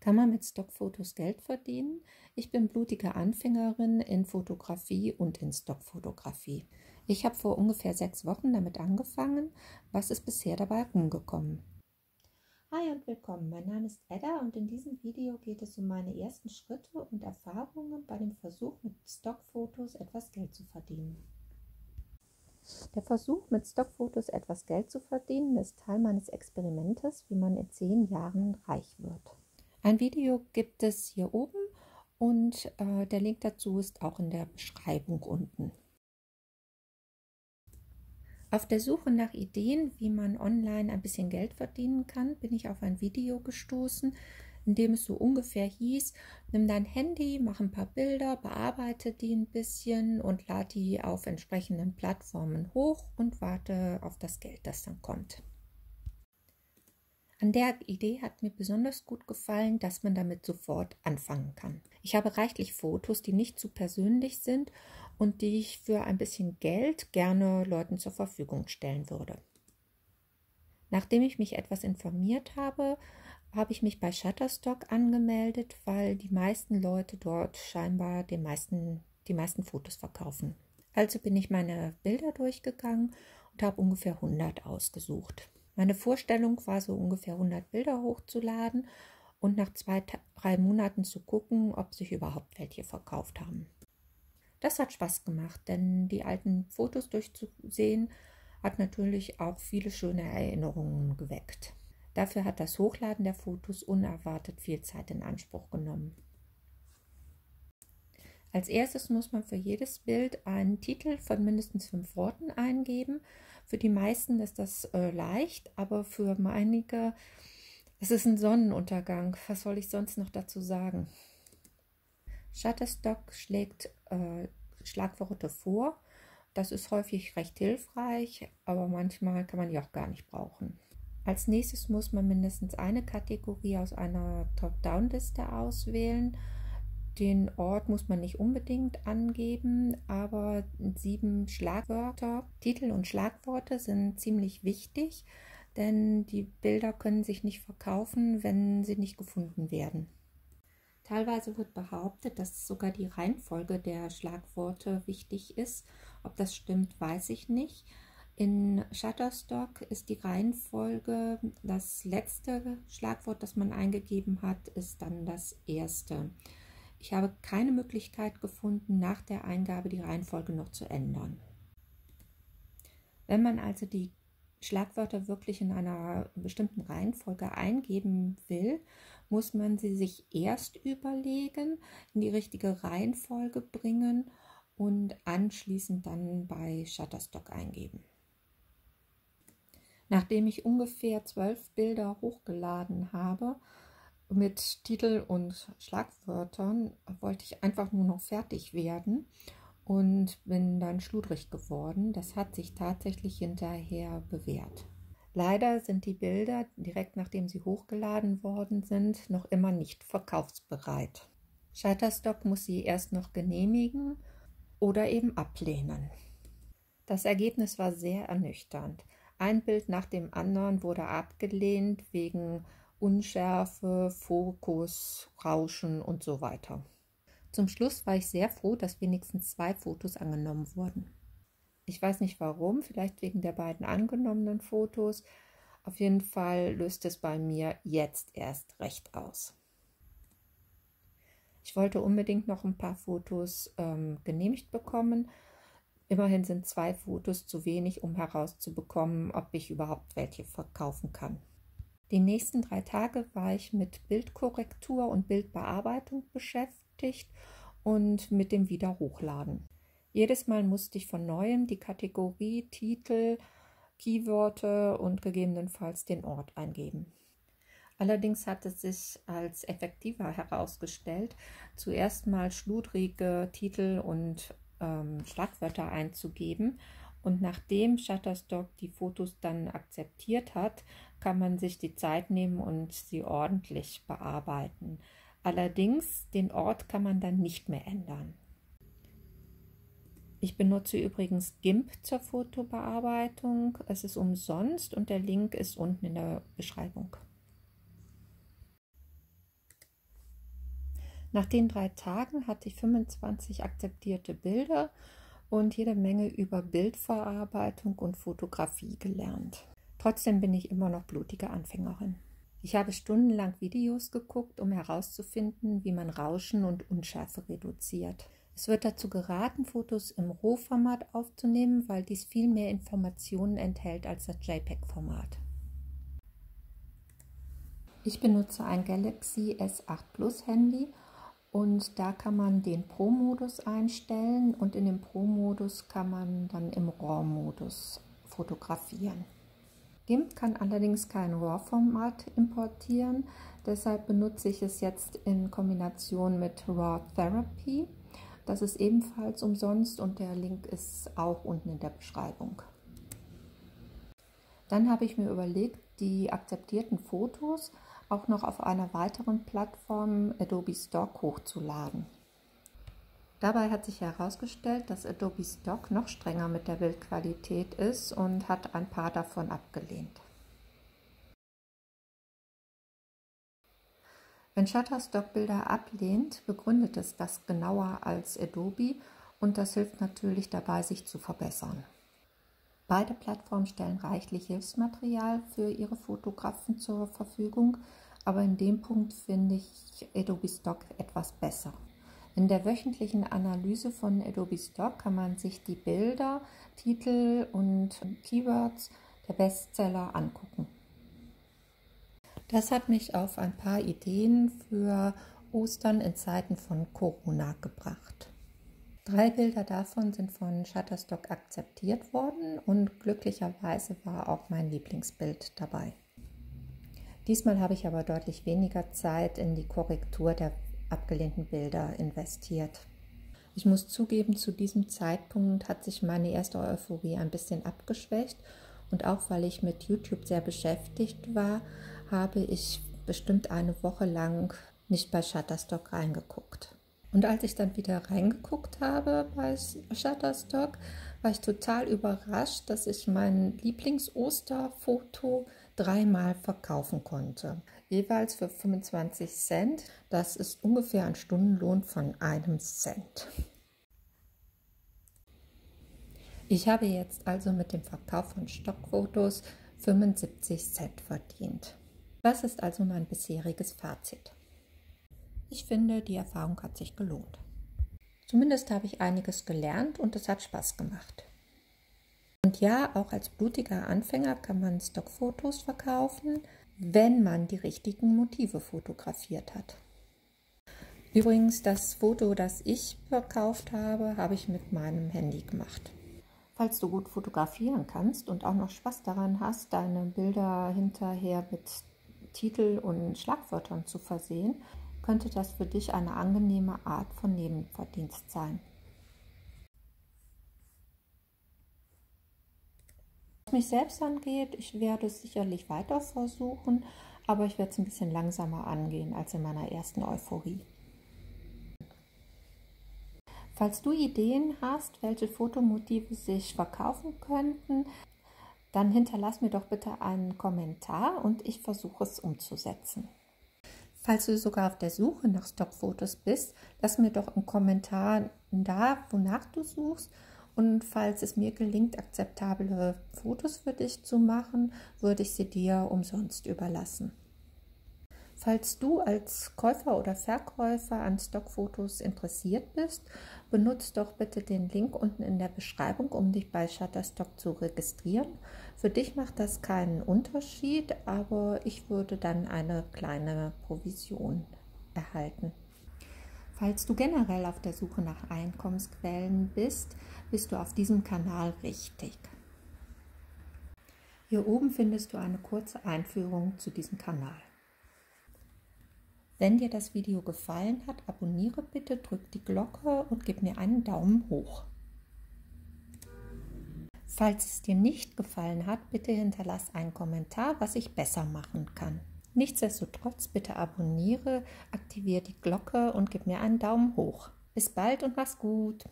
Kann man mit Stockfotos Geld verdienen? Ich bin blutige Anfängerin in Fotografie und in Stockfotografie. Ich habe vor ungefähr 6 Wochen damit angefangen. Was ist bisher dabei rumgekommen? Hi und willkommen, mein Name ist Edda und in diesem Video geht es um meine ersten Schritte und Erfahrungen bei dem Versuch, mit Stockfotos etwas Geld zu verdienen. Der Versuch, mit Stockfotos etwas Geld zu verdienen, ist Teil meines Experimentes, wie man in 10 Jahren reich wird. Ein Video gibt es hier oben und der Link dazu ist auch in der Beschreibung unten. Auf der Suche nach Ideen, wie man online ein bisschen Geld verdienen kann, bin ich auf ein Video gestoßen, in dem es so ungefähr hieß: Nimm dein Handy, mach ein paar Bilder, bearbeite die ein bisschen und lade die auf entsprechenden Plattformen hoch und warte auf das Geld, das dann kommt. An der Idee hat mir besonders gut gefallen, dass man damit sofort anfangen kann. Ich habe reichlich Fotos, die nicht zu persönlich sind und die ich für ein bisschen Geld gerne Leuten zur Verfügung stellen würde. Nachdem ich mich etwas informiert habe, habe ich mich bei Shutterstock angemeldet, weil die meisten Leute dort scheinbar die meisten Fotos verkaufen. Also bin ich meine Bilder durchgegangen und habe ungefähr 100 ausgesucht. Meine Vorstellung war so ungefähr 100 Bilder hochzuladen und nach 2, 3 Monaten zu gucken, ob sich überhaupt welche verkauft haben. Das hat Spaß gemacht, denn die alten Fotos durchzusehen hat natürlich auch viele schöne Erinnerungen geweckt. Dafür hat das Hochladen der Fotos unerwartet viel Zeit in Anspruch genommen. Als erstes muss man für jedes Bild einen Titel von mindestens 5 Worten eingeben. Für die meisten ist das leicht, aber für einige, es ist ein Sonnenuntergang. Was soll ich sonst noch dazu sagen? Shutterstock schlägt Schlagworte vor. Das ist häufig recht hilfreich, aber manchmal kann man die auch gar nicht brauchen. Als nächstes muss man mindestens eine Kategorie aus einer Top-Down-Liste auswählen. Den Ort muss man nicht unbedingt angeben, aber 7 Schlagwörter, Titel und Schlagworte sind ziemlich wichtig, denn die Bilder können sich nicht verkaufen, wenn sie nicht gefunden werden. Teilweise wird behauptet, dass sogar die Reihenfolge der Schlagworte wichtig ist. Ob das stimmt, weiß ich nicht. In Shutterstock ist die Reihenfolge: das letzte Schlagwort, das man eingegeben hat, ist dann das erste. Ich habe keine Möglichkeit gefunden, nach der Eingabe die Reihenfolge noch zu ändern. Wenn man also die Schlagwörter wirklich in einer bestimmten Reihenfolge eingeben will, muss man sie sich erst überlegen, in die richtige Reihenfolge bringen und anschließend dann bei Shutterstock eingeben. Nachdem ich ungefähr 12 Bilder hochgeladen habe, mit Titel und Schlagwörtern, wollte ich einfach nur noch fertig werden und bin dann schludrig geworden. Das hat sich tatsächlich hinterher bewährt. Leider sind die Bilder, direkt nachdem sie hochgeladen worden sind, noch immer nicht verkaufsbereit. Shutterstock muss sie erst noch genehmigen oder eben ablehnen. Das Ergebnis war sehr ernüchternd. Ein Bild nach dem anderen wurde abgelehnt wegen Unschärfe, Fokus, Rauschen und so weiter. Zum Schluss war ich sehr froh, dass wenigstens 2 Fotos angenommen wurden. Ich weiß nicht warum, vielleicht wegen der beiden angenommenen Fotos. Auf jeden Fall löst es bei mir jetzt erst recht aus. Ich wollte unbedingt noch ein paar Fotos genehmigt bekommen. Immerhin sind 2 Fotos zu wenig, um herauszubekommen, ob ich überhaupt welche verkaufen kann. Die nächsten 3 Tage war ich mit Bildkorrektur und Bildbearbeitung beschäftigt und mit dem Wiederhochladen. Jedes Mal musste ich von Neuem die Kategorie, Titel, Keywörter und gegebenenfalls den Ort eingeben. Allerdings hat es sich als effektiver herausgestellt, zuerst mal schludrige Titel und Schlagwörter einzugeben. Und nachdem Shutterstock die Fotos dann akzeptiert hat, kann man sich die Zeit nehmen und sie ordentlich bearbeiten. Allerdings, den Ort kann man dann nicht mehr ändern. Ich benutze übrigens GIMP zur Fotobearbeitung. Es ist umsonst und der Link ist unten in der Beschreibung. Nach den 3 Tagen hatte ich 25 akzeptierte Bilder und jede Menge über Bildverarbeitung und Fotografie gelernt. Trotzdem bin ich immer noch blutige Anfängerin. Ich habe stundenlang Videos geguckt, um herauszufinden, wie man Rauschen und Unschärfe reduziert. Es wird dazu geraten, Fotos im RAW-Format aufzunehmen, weil dies viel mehr Informationen enthält als das JPEG-Format. Ich benutze ein Galaxy S8 Plus Handy und da kann man den Pro-Modus einstellen und in dem Pro-Modus kann man dann im RAW-Modus fotografieren. GIMP kann allerdings kein RAW-Format importieren, deshalb benutze ich es jetzt in Kombination mit RawTherapee. Das ist ebenfalls umsonst und der Link ist auch unten in der Beschreibung. Dann habe ich mir überlegt, die akzeptierten Fotos auch noch auf einer weiteren Plattform Adobe Stock hochzuladen. Dabei hat sich herausgestellt, dass Adobe Stock noch strenger mit der Bildqualität ist und hat ein paar davon abgelehnt. Wenn Shutterstock Bilder ablehnt, begründet es das genauer als Adobe und das hilft natürlich dabei, sich zu verbessern. Beide Plattformen stellen reichlich Hilfsmaterial für ihre Fotografen zur Verfügung, aber in dem Punkt finde ich Adobe Stock etwas besser. In der wöchentlichen Analyse von Adobe Stock kann man sich die Bilder, Titel und Keywords der Bestseller angucken. Das hat mich auf ein paar Ideen für Ostern in Zeiten von Corona gebracht. 3 Bilder davon sind von Shutterstock akzeptiert worden und glücklicherweise war auch mein Lieblingsbild dabei. Diesmal habe ich aber deutlich weniger Zeit in die Korrektur der abgelehnten Bilder investiert. Ich muss zugeben, zu diesem Zeitpunkt hat sich meine erste Euphorie ein bisschen abgeschwächt. Und auch weil ich mit YouTube sehr beschäftigt war, habe ich bestimmt eine Woche lang nicht bei Shutterstock reingeguckt. Und als ich dann wieder reingeguckt habe bei Shutterstock, war ich total überrascht, dass ich mein Lieblings-Osterfoto 3-mal verkaufen konnte. Jeweils für 25 Cent. Das ist ungefähr ein Stundenlohn von 1 Cent. Ich habe jetzt also mit dem Verkauf von Stockfotos 75 Cent verdient. Das ist also mein bisheriges Fazit. Ich finde, die Erfahrung hat sich gelohnt. Zumindest habe ich einiges gelernt und es hat Spaß gemacht. Und ja, auch als blutiger Anfänger kann man Stockfotos verkaufen, wenn man die richtigen Motive fotografiert hat. Übrigens, das Foto, das ich verkauft habe, habe ich mit meinem Handy gemacht. Falls du gut fotografieren kannst und auch noch Spaß daran hast, deine Bilder hinterher mit Titel und Schlagwörtern zu versehen, könnte das für dich eine angenehme Art von Nebenverdienst sein. Was mich selbst angeht, ich werde es sicherlich weiter versuchen, aber ich werde es ein bisschen langsamer angehen als in meiner ersten Euphorie. Falls du Ideen hast, welche Fotomotive sich verkaufen könnten, dann hinterlass mir doch bitte einen Kommentar und ich versuche es umzusetzen. Falls du sogar auf der Suche nach Stockfotos bist, lass mir doch einen Kommentar da, wonach du suchst. Und falls es mir gelingt, akzeptable Fotos für dich zu machen, würde ich sie dir umsonst überlassen. Falls du als Käufer oder Verkäufer an Stockfotos interessiert bist, benutzt doch bitte den Link unten in der Beschreibung, um dich bei Shutterstock zu registrieren. Für dich macht das keinen Unterschied, aber ich würde dann eine kleine Provision erhalten. Falls du generell auf der Suche nach Einkommensquellen bist, bist du auf diesem Kanal richtig. Hier oben findest du eine kurze Einführung zu diesem Kanal. Wenn dir das Video gefallen hat, abonniere bitte, drück die Glocke und gib mir einen Daumen hoch. Falls es dir nicht gefallen hat, bitte hinterlass einen Kommentar, was ich besser machen kann. Nichtsdestotrotz, bitte abonniere, aktiviere die Glocke und gib mir einen Daumen hoch. Bis bald und mach's gut!